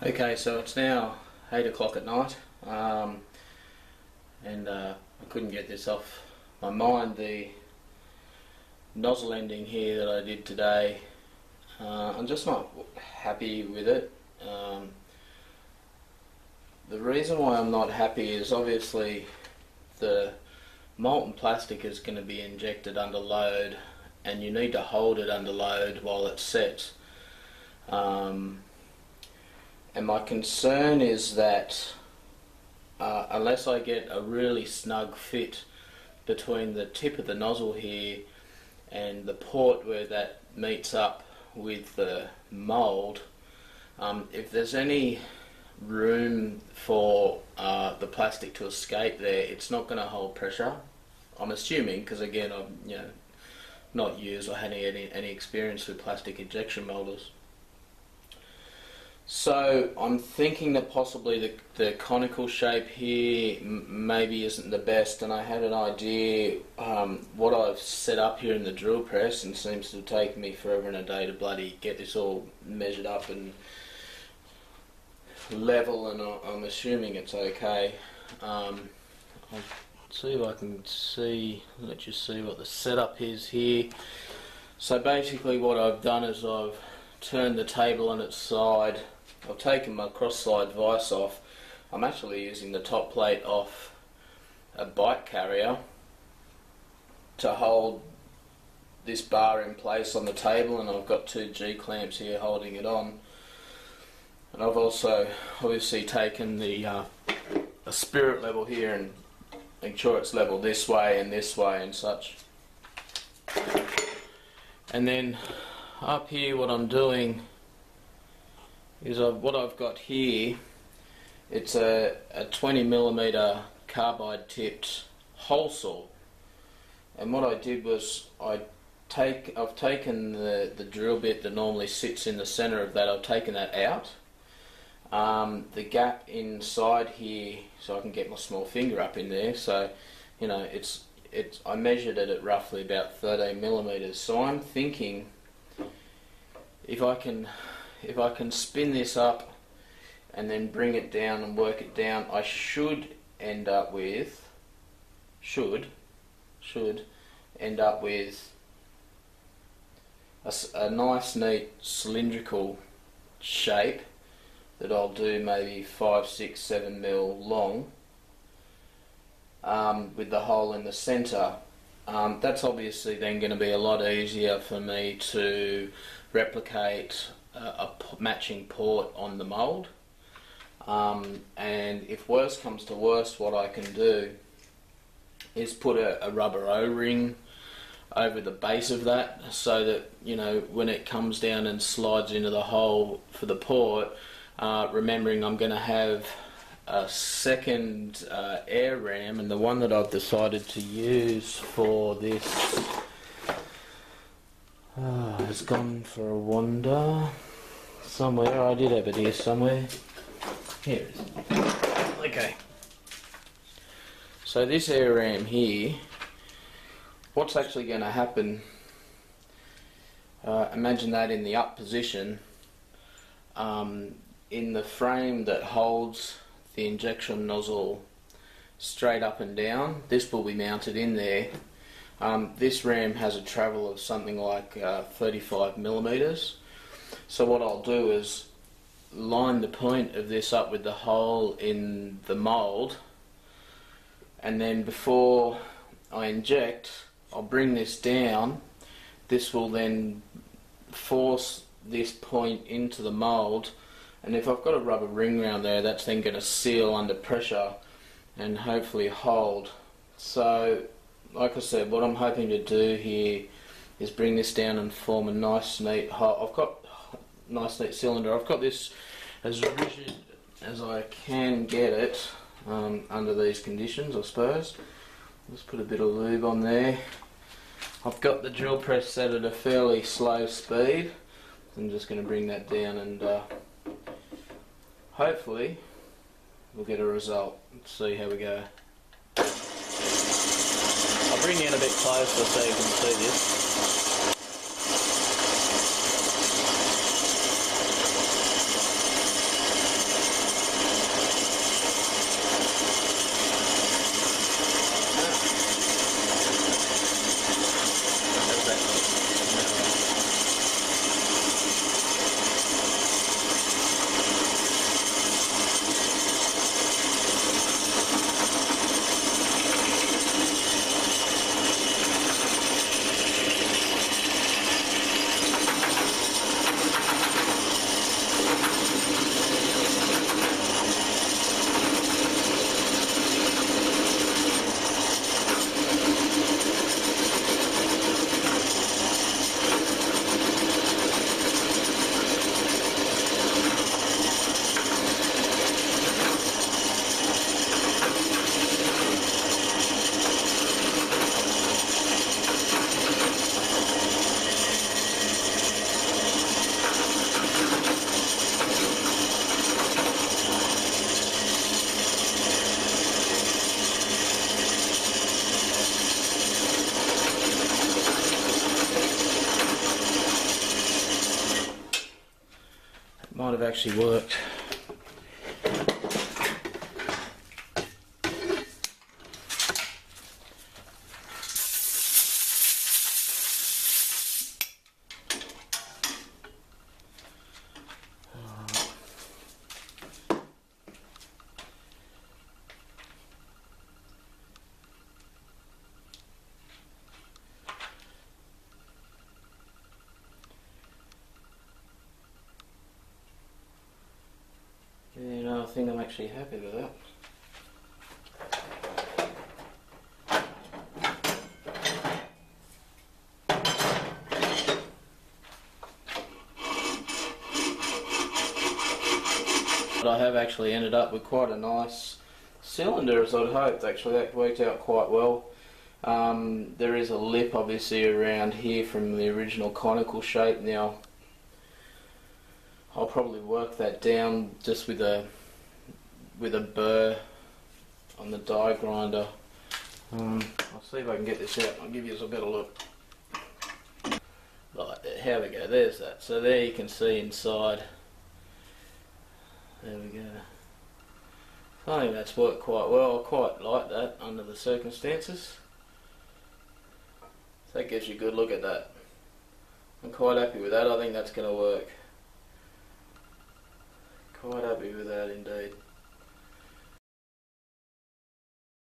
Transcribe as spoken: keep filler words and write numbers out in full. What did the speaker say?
Okay, so it's now eight o'clock at night, um, and uh, I couldn't get this off my mind. The nozzle ending here that I did today, uh, I'm just not happy with it. Um, the reason why I'm not happy is obviously the molten plastic is going to be injected under load, and you need to hold it under load while it sets. Um, And my concern is that uh, unless I get a really snug fit between the tip of the nozzle here and the port where that meets up with the mould, um, if there's any room for uh, the plastic to escape there, it's not going to hold pressure, I'm assuming, because again I've you know, not used or had any, any experience with plastic injection moulders. So I'm thinking that possibly the, the conical shape here m maybe isn't the best, and I had an idea um, what I've set up here in the drill press, and seems to take me forever and a day to bloody get this all measured up and level, and I'm assuming it's okay. Um, I'll see if I can see, let you see what the setup is here. So basically what I've done is I've turned the table on its side. I've taken my cross-slide vice off. I'm actually using the top plate off a bike carrier to hold this bar in place on the table, and I've got two G-clamps here holding it on. And I've also obviously taken the uh, a spirit level here and make sure it's level this way and this way and such. And then up here what I'm doing is I've, what I've got here, it's a, a twenty millimeter carbide tipped hole saw, and what I did was I take, I've taken the, the drill bit that normally sits in the center of that, I've taken that out, um, the gap inside here, so I can get my small finger up in there, so you know it's, it's I measured it at roughly about thirteen millimeters, so I'm thinking if I can if I can spin this up and then bring it down and work it down, I should end up with should should end up with a, a nice neat cylindrical shape that I'll do maybe five six seven mil long, um, with the hole in the center. Um, that's obviously then going to be a lot easier for me to replicate a, a matching port on the mould, um, and if worse comes to worse, what I can do is put a, a rubber O-ring over the base of that, so that you know when it comes down and slides into the hole for the port, uh, remembering I'm going to have a second uh, air ram, and the one that I've decided to use for this uh, has gone for a wander somewhere. I did have it here somewhere. Here it is. Okay. So this air ram here, what's actually going to happen, uh, imagine that in the up position, um, in the frame that holds the injection nozzle straight up and down, this will be mounted in there. Um, this ram has a travel of something like uh, thirty-five millimeters, so what I'll do is line the point of this up with the hole in the mould, and then before I inject I'll bring this down. This will then force this point into the mould, and if I've got a rubber ring around there, that's then going to seal under pressure and hopefully hold. So like I said, what I'm hoping to do here is bring this down and form a nice neat hole. I've got a nice neat cylinder. I've got this as rigid as I can get it um, under these conditions, I suppose. Let's put a bit of lube on there. I've got the drill press set at a fairly slow speed. I'm just going to bring that down and uh, hopefully we'll get a result. Let's see how we go. I'll bring you in a bit closer so you can see this. might have actually worked. I think I'm actually happy with that. But I have actually ended up with quite a nice cylinder, as I'd hoped. Actually, that worked out quite well. Um, there is a lip obviously around here from the original conical shape. Now I'll probably work that down just with a with a burr on the die grinder. Um, I'll see if I can get this out and I'll give you a better look. Right, here we go, there's that. So there you can see inside. There we go. I think that's worked quite well. I quite like that under the circumstances. So that gives you a good look at that. I'm quite happy with that. I think that's going to work. Quite happy with that indeed.